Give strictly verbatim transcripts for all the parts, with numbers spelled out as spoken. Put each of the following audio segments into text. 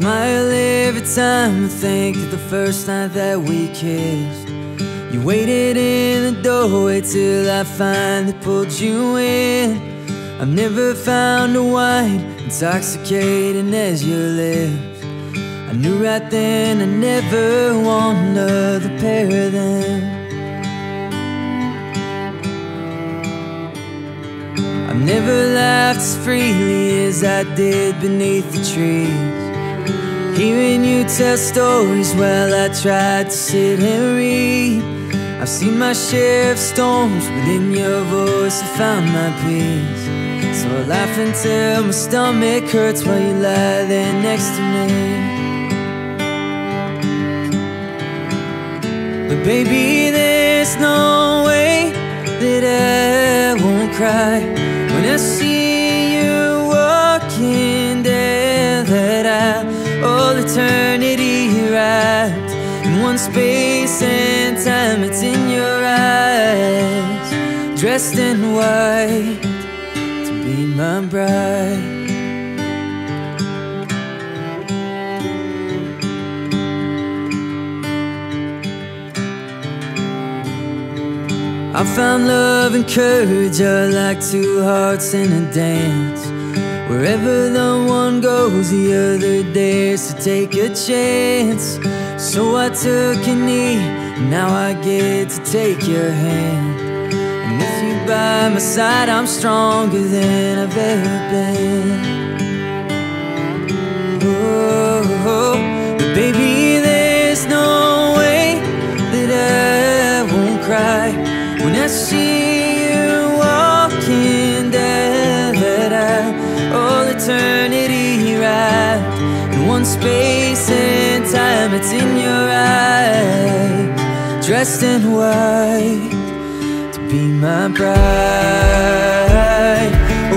smile every time I think of the first night that we kissed. You waited in the doorway till I finally pulled you in. I've never found a wine intoxicating as your lips. I knew right then I never want another pair of them. I've never laughed as freely as I did beneath the trees, hearing you tell stories while I tried to sit and read. I've seen my share of storms, but in your voice I found my peace. So I laugh until my stomach hurts while you lie there next to me. But baby, there's no way that I won't cry when I see you walking down that aisle. All eternity wrapped in one space and time. It's in your eyes, dressed in white, be my bride. I found love and courage are like two hearts in a dance. Wherever the one goes, the other dares to take a chance. So I took a knee, now I get to take your hand. With you by my side, I'm stronger than I've ever been. Oh, but baby, there's no way that I won't cry when I see you walking down that aisle. All eternity wrapped in one space and time. It's in your eyes, dressed in white. Be my bride, oh,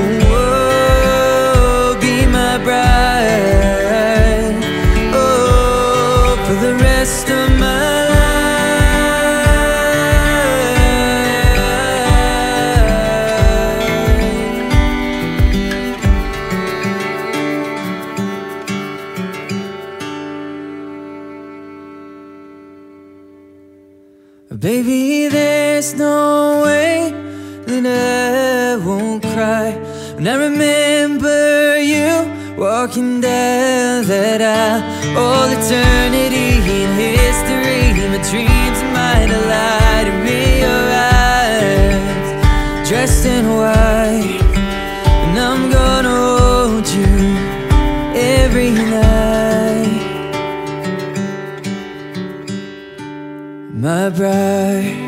be my bride, oh, for the rest of my life. Baby, there's no I won't cry when I remember you walking down that aisle. All eternity in history, my dreams are mine alive in your eyes, dressed in white, and I'm gonna hold you every night, my bride.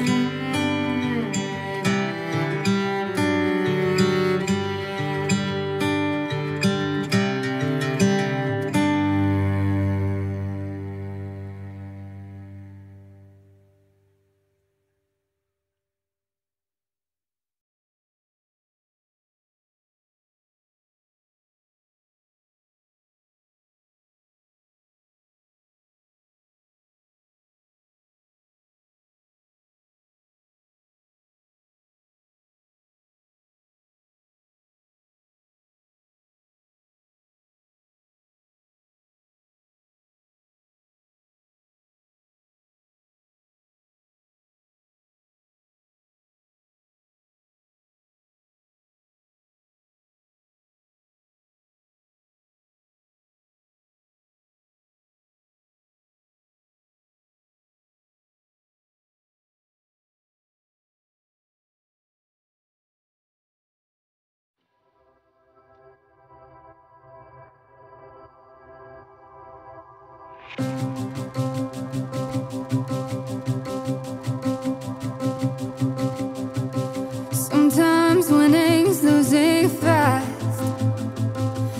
Sometimes winning's losing fast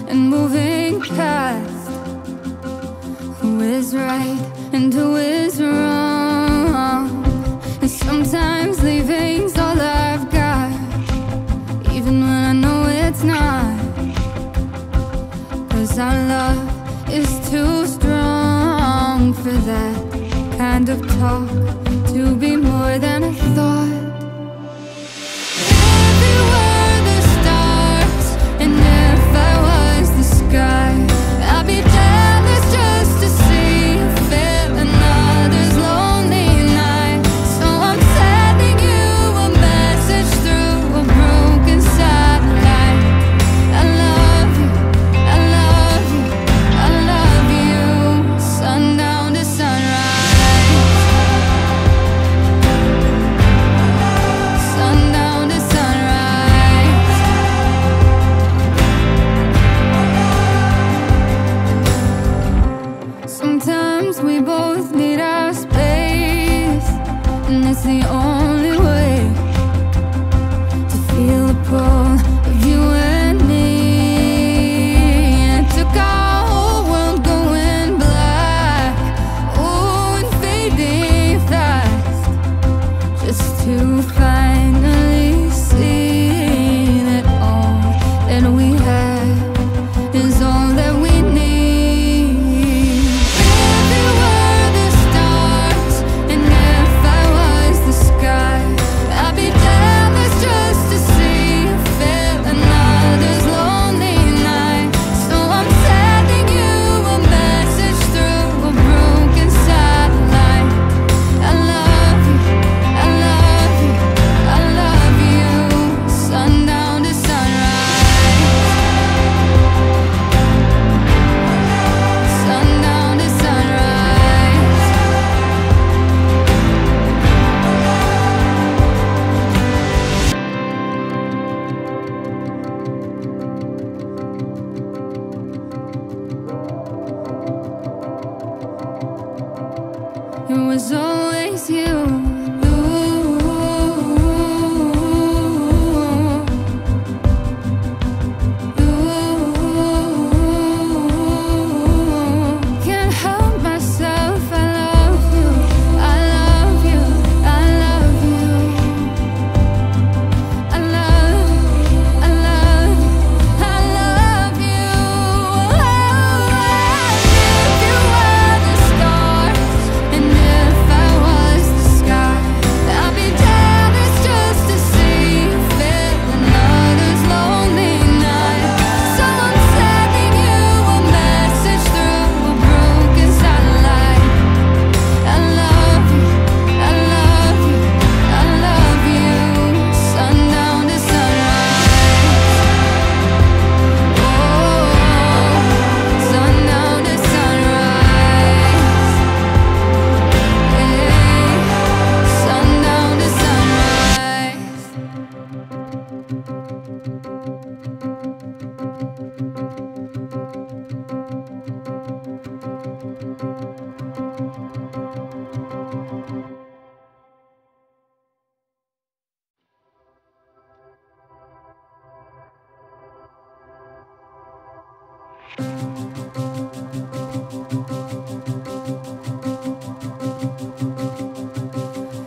and moving past who is right and who is wrong. And sometimes leaving's all I've got, even when I know it's not, 'cause our love is too strong for that.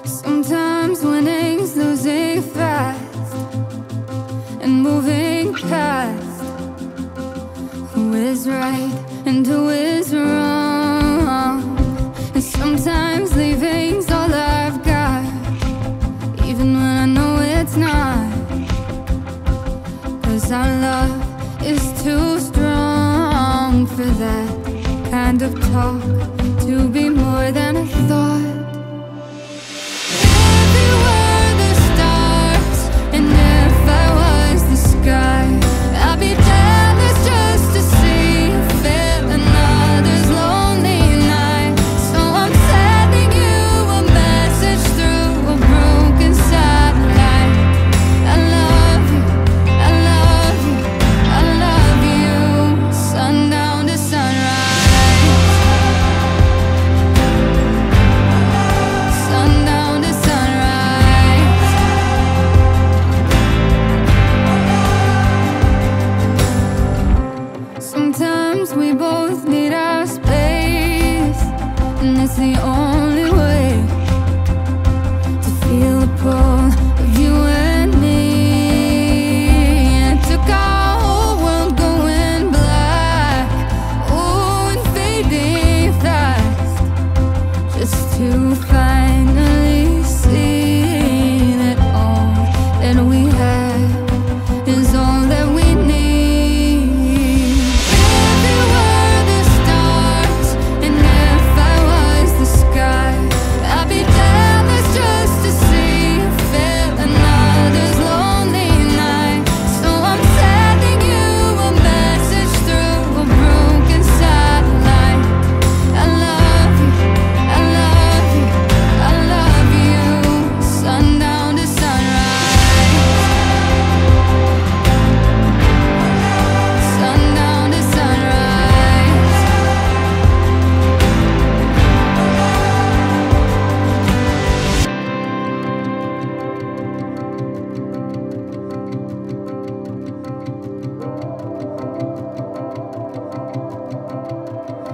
Sometimes winning's losing fast and moving past who is right and who is wrong. And sometimes leaving's all I've got, even when I know it's not, 'cause our love is too strong for that kind of talk to be more than a thought. Sometimes we both need our space, and it's the only way to feel the pull of you and me. It took our whole world going black, oh, and fading fast, just to finally see that all that we have is all that we need.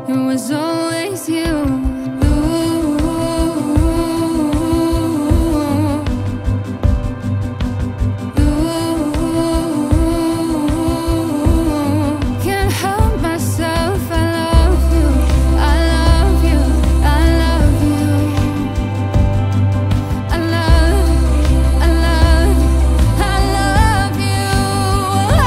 It was always you. Ooh, ooh, ooh. Can't help myself, I love you, I love you, I love you, I love, I love, I love you. Oh,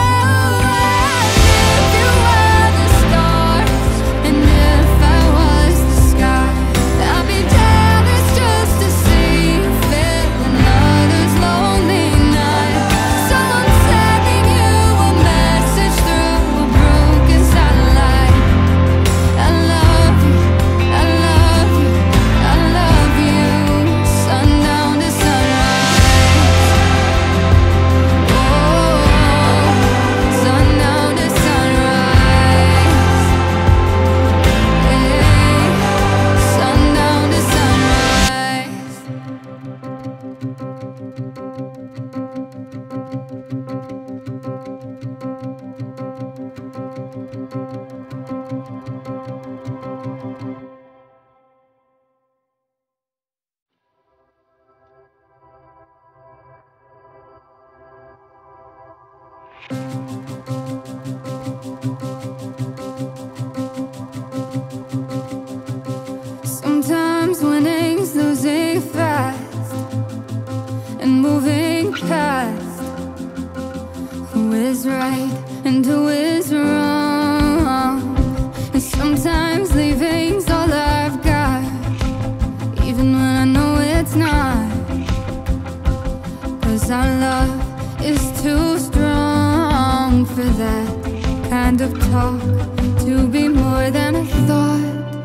if you were the stars and sometimes winning's losing fast and moving past who is right and who is wrong. And sometimes leaving's all I've got, even when I know it's not, 'cause our love is too strong for that kind of talk to be more than a thought.